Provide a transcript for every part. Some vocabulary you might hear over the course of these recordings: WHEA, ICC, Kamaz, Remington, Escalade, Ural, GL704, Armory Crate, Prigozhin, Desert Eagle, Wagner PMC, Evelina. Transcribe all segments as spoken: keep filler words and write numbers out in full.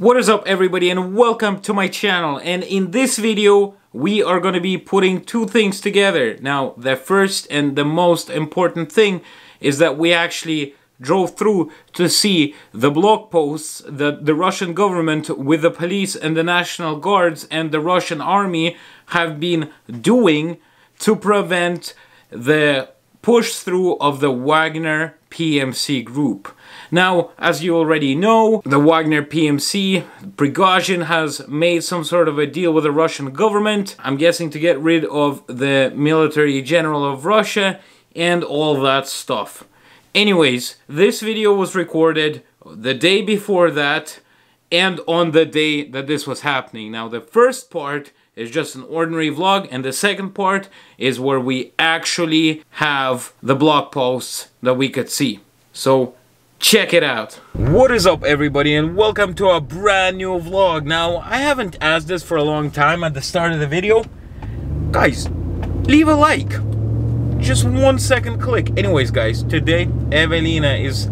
What is up, everybody, and welcome to my channel. And in this video we are going to be putting two things together. Now, the first and the most important thing is that we actually drove through to see the blog posts that the Russian government with the police and the National Guards and the Russian army have been doing to prevent the push-through of the Wagner P M C group. Now, as you already know, the Wagner P M C, Prigozhin, has made some sort of a deal with the Russian government, I'm guessing to get rid of the military general of Russia and all that stuff. Anyways, this video was recorded the day before that and on the day that this was happening. Now, the first part is just an ordinary vlog, and the second part is where we actually have the blog posts that we could see. So check it out. What is up, everybody, and welcome to a brand new vlog. Now, I haven't asked this for a long time at the start of the video. Guys, leave a like. Just one second click. Anyways, guys, today Evelina is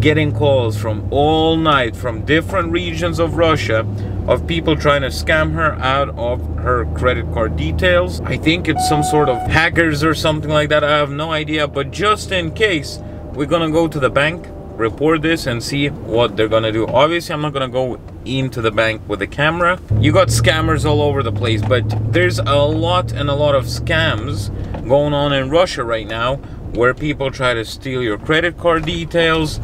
getting calls from all night from different regions of Russia of people trying to scam her out of her credit card details. I think it's some sort of hackers or something like that. I have no idea, but just in case, we're gonna go to the bank, report this, and see what they're gonna do. Obviously, I'm not gonna go into the bank with the camera. You got scammers all over the place, but there's a lot and a lot of scams going on in Russia right now where people try to steal your credit card details,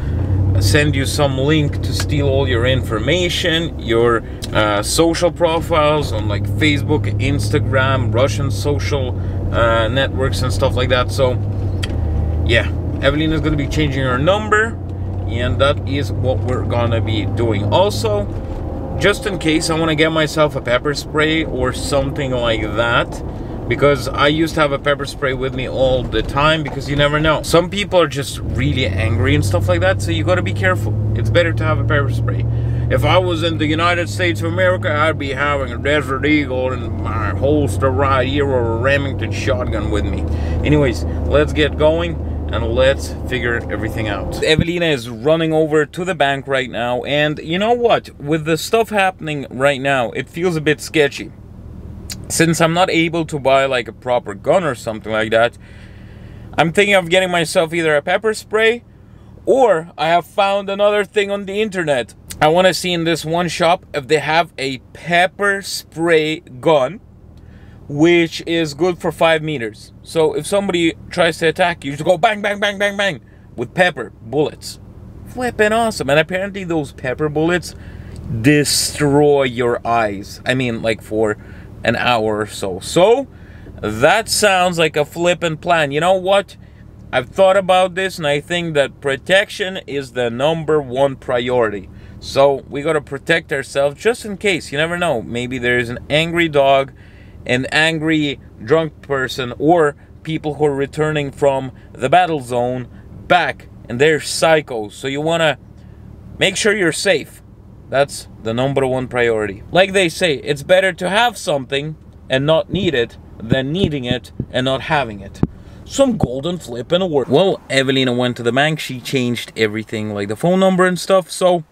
send you some link to steal all your information, your uh, social profiles on like Facebook, Instagram, Russian social uh, networks and stuff like that. So yeah, Evelina's gonna be changing her number, and that is what we're gonna be doing. Also, just in case, I want to get myself a pepper spray or something like that, because I used to have a pepper spray with me all the time, because you never know. Some people are just really angry and stuff like that, so you gotta be careful. It's better to have a pepper spray. If I was in the United States of America, I'd be having a Desert Eagle and my holster right here, or a Remington shotgun with me. Anyways, let's get going and let's figure everything out. Evelina is running over to the bank right now, and you know what? With the stuff happening right now, it feels a bit sketchy. Since I'm not able to buy like a proper gun or something like that, I'm thinking of getting myself either a pepper spray, or I have found another thing on the internet. I want to see in this one shop if they have a pepper spray gun, which is good for five meters. So if somebody tries to attack you, you just go bang, bang, bang, bang, bang with pepper bullets. Flippin' awesome. And apparently those pepper bullets destroy your eyes. I mean, like for an hour or so. So that sounds like a flippin' plan. You know what? I've thought about this, and I think that protection is the number one priority. So we gotta protect ourselves just in case. You never know. Maybe there is an angry dog, an angry drunk person, or people who are returning from the battle zone back, and they're psychos. So you wanna make sure you're safe. That's the number one priority. Like they say, it's better to have something and not need it than needing it and not having it. Some golden flip and a word. Well, Evelina went to the bank. She changed everything, like the phone number and stuff. So,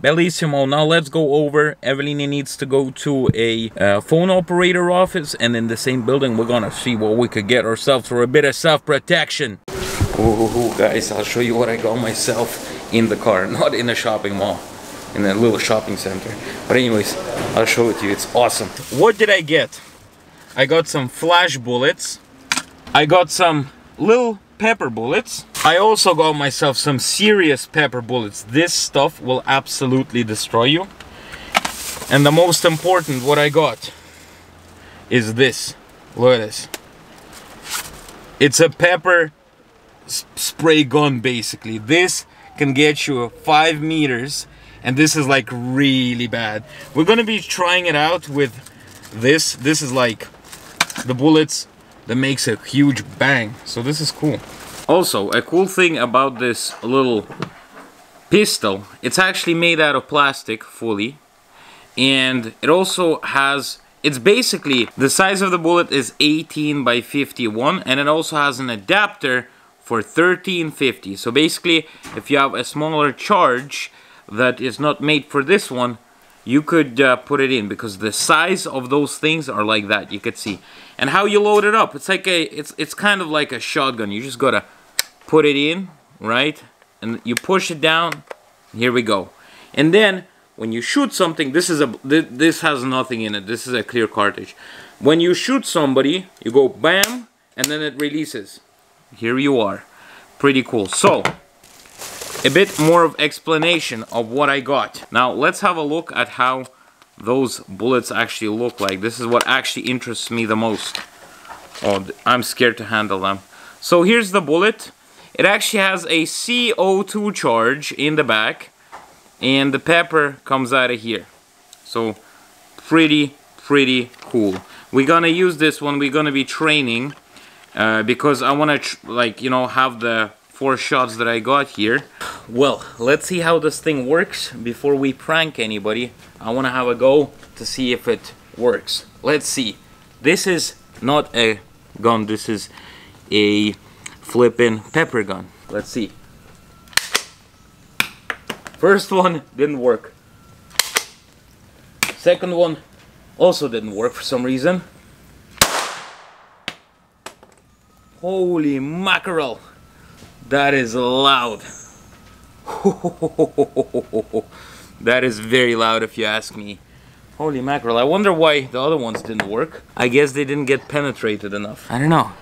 bellissimo. Now let's go over. Evelina needs to go to a uh, phone operator office, and in the same building, we're gonna see what we could get ourselves for a bit of self-protection. Ooh, guys, I'll show you what I got myself in the car, not in a shopping mall. In a little shopping center. But anyways, I'll show it to you. It's awesome. What did I get? I got some flash bullets. I got some little pepper bullets. I also got myself some serious pepper bullets. This stuff will absolutely destroy you. And the most important, what I got is this. Look at this. It's a pepper spray gun, basically. This can get you five meters. And this is like really bad. We're gonna be trying it out with this. This is like the bullets that makes a huge bang. So this is cool. Also, a cool thing about this little pistol, it's actually made out of plastic fully. And it also has, it's basically, the size of the bullet is eighteen by fifty-one. And it also has an adapter for thirteen fifty. So basically, if you have a smaller charge that is not made for this one, you could uh, put it in, because the size of those things are like that. You could see, and how you load it up. It's like a, it's it's kind of like a shotgun. You just gotta put it in, right? And you push it down. Here we go. And then when you shoot something, this is a this has nothing in it. This is a clear cartridge. When you shoot somebody, you go bam, and then it releases. Here you are. Pretty cool. So, a bit more of explanation of what I got. Now, let's have a look at how those bullets actually look like. This is what actually interests me the most. Oh, I'm scared to handle them. So, here's the bullet. It actually has a C O two charge in the back, and the pepper comes out of here. So, pretty, pretty cool. We're gonna use this one. We're gonna be training uh, because I wanna tr like you know have the four shots that I got here. Well, let's see how this thing works before we prank anybody. I wanna have a go to see if it works. Let's see. This is not a gun. This is a flippin' pepper gun. Let's see. First one didn't work. Second one also didn't work for some reason. Holy mackerel, that is loud. That is very loud if you ask me. Holy mackerel, I wonder why the other ones didn't work. I guess they didn't get penetrated enough. I don't know.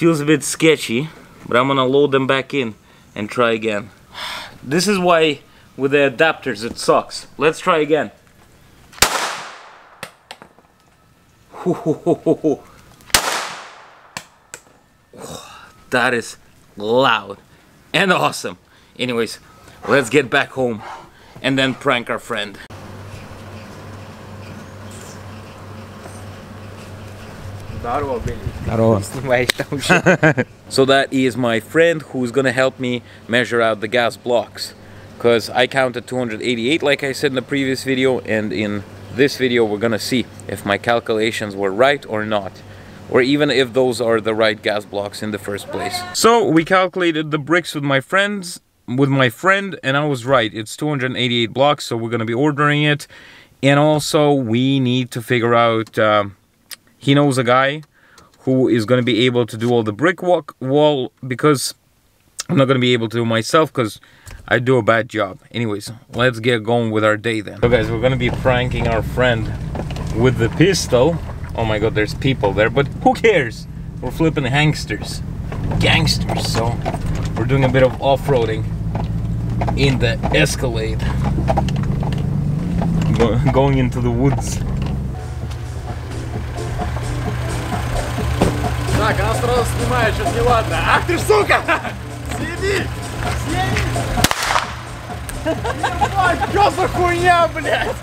Feels a bit sketchy, but I'm gonna load them back in and try again. This is why with the adapters it sucks. Let's try again. That is loud and awesome. Anyways, let's get back home and then prank our friend. So that is my friend who's gonna help me measure out the gas blocks, because I counted two hundred eighty-eight like I said in the previous video, and in this video we're gonna see if my calculations were right or not, or even if those are the right gas blocks in the first place. So we calculated the bricks with my friends with my friend and I was right. It's two hundred eighty-eight blocks, so we're gonna be ordering it. And also we need to figure out um, he knows a guy who is going to be able to do all the brick walk wall, because I'm not going to be able to do myself because I do a bad job. Anyways, let's get going with our day then. So guys, we're going to be pranking our friend with the pistol. Oh my god, there's people there, but who cares? We're flipping hangsters. Gangsters. So we're doing a bit of off-roading in the Escalade. Going into the woods. Так, она сразу снимает, сейчас неладно. Ах ты ж сука! Съеби! Съеби! Ебать, чё за хуйня, блядь?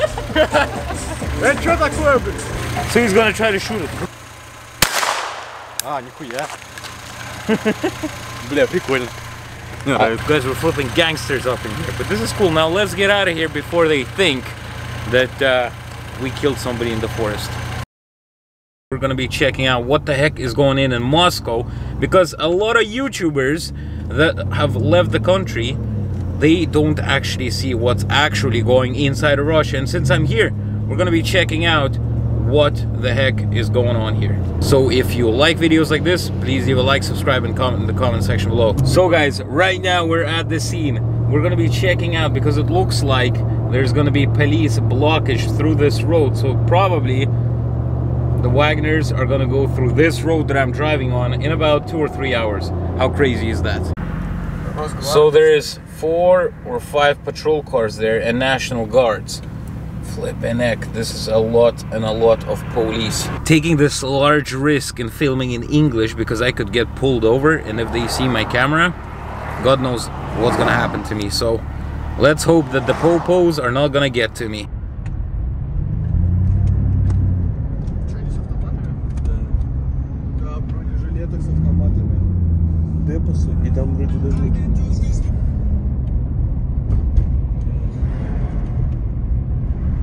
Это чё такое, блядь? So he's gonna try to shoot it. А, нихуя. Бля, прикольно. Alright, guys, we're flipping gangsters up in here. But this is cool. Now let's get out of here before they think that uh, we killed somebody in the forest. We're gonna be checking out what the heck is going on in Moscow, because a lot of YouTubers that have left the country, they don't actually see what's actually going inside of Russia. And since I'm here, we're gonna be checking out what the heck is going on here. So if you like videos like this, please leave a like, subscribe, and comment in the comment section below. So guys, right now we're at the scene. We're gonna be checking out, because it looks like there's gonna be police blockage through this road, so probably the Wagners are gonna go through this road that I'm driving on in about two or three hours. How crazy is that? So there is four or five patrol cars there and National Guards. Flippin' heck, this is a lot and a lot of police. Taking this large risk and filming in English, because I could get pulled over, and if they see my camera, God knows what's gonna happen to me. So let's hope that the popos are not gonna get to me.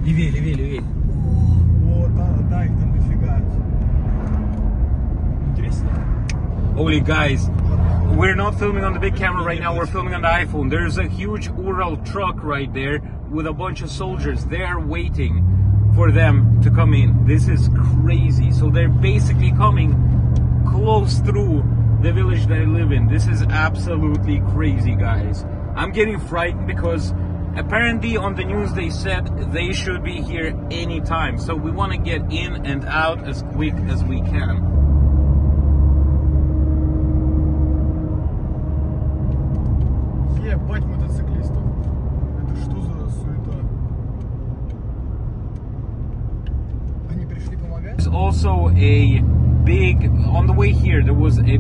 Левее, левее, левее. Вот, да, да, их там дофига. Интересно. Holy guys, we're not filming on the big camera right now, we're filming on the iPhone. There's a huge Ural truck right there with a bunch of soldiers there waiting for them to come in. This is crazy. So they're basically coming close through the village that I live in. This is absolutely crazy, guys. I'm getting frightened because apparently on the news they said they should be here anytime. So we want to get in and out as quick as we can. Ебать мотоциклистов. Это что за суета? Они пришли помогать? There's also a big, on the way here there was a,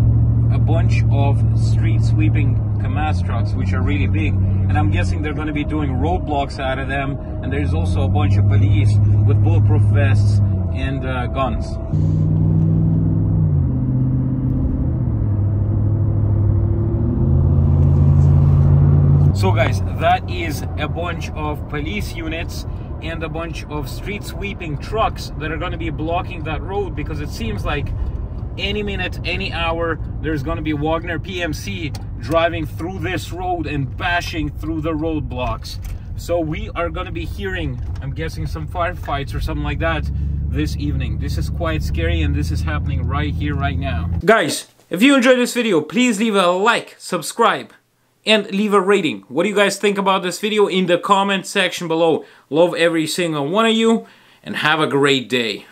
a bunch of street sweeping Kamaz trucks, which are really big, and I'm guessing they're going to be doing roadblocks out of them, and there's also a bunch of police with bulletproof vests and uh, guns. So guys, that is a bunch of police units and a bunch of street sweeping trucks that are going to be blocking that road, because it seems like any minute, any hour, there's going to be Wagner P M C driving through this road and bashing through the roadblocks. So we are going to be hearing, I'm guessing, some firefights or something like that this evening. This is quite scary, and this is happening right here, right now. Guys, if you enjoyed this video, please leave a like, subscribe, and leave a rating. What do you guys think about this video in the comment section below? Love every single one of you, and have a great day.